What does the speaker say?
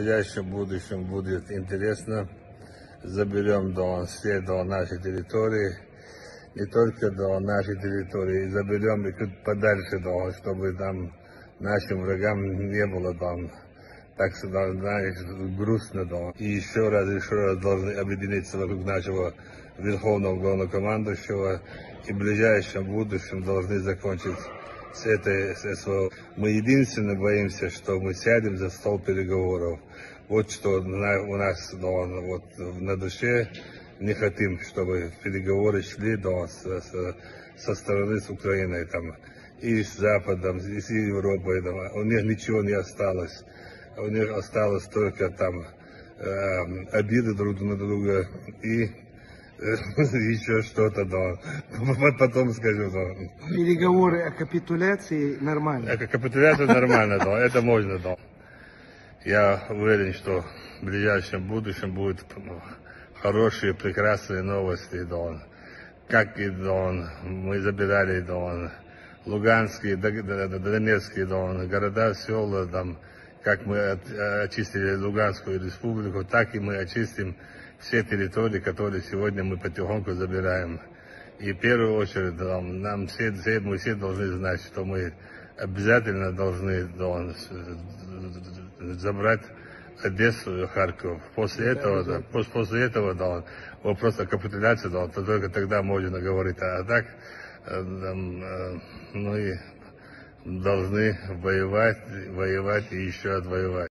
ближайшем будущем будет интересно. Заберем Донбасс до нашей территории, не только до нашей территории, и заберем и чуть подальше, чтобы там нашим врагам не было там. Так что, знаешь, грустно. И еще раз должны объединиться вокруг нашего верховного главнокомандующего. И в ближайшем будущем должны закончить с этой СВО. Мы единственное боимся, что мы сядем за стол переговоров. Вот что у нас вот на душе. Не хотим, чтобы переговоры шли со стороны с Украиной, там, и с Западом, и с Европой. Там. У них ничего не осталось. У них осталось только там обиды друг на друга и еще что-то, да. Потом скажу, да. Переговоры о капитуляции нормально. Капитуляция нормально, да, это можно, да. Я уверен, что в ближайшем будущем будут хорошие, прекрасные новости, да. Как и, да, мы забирали, да, луганские, донецкие, да, города, села, там. Как мы очистили Луганскую республику, так и мы очистим все территории, которые сегодня мы потихоньку забираем. И в первую очередь нам мы все должны знать, что мы обязательно должны забрать Одессу и Харьков. После этого вопрос о капитуляции, то только тогда можно говорить. А так, мы должны воевать и еще отвоевать.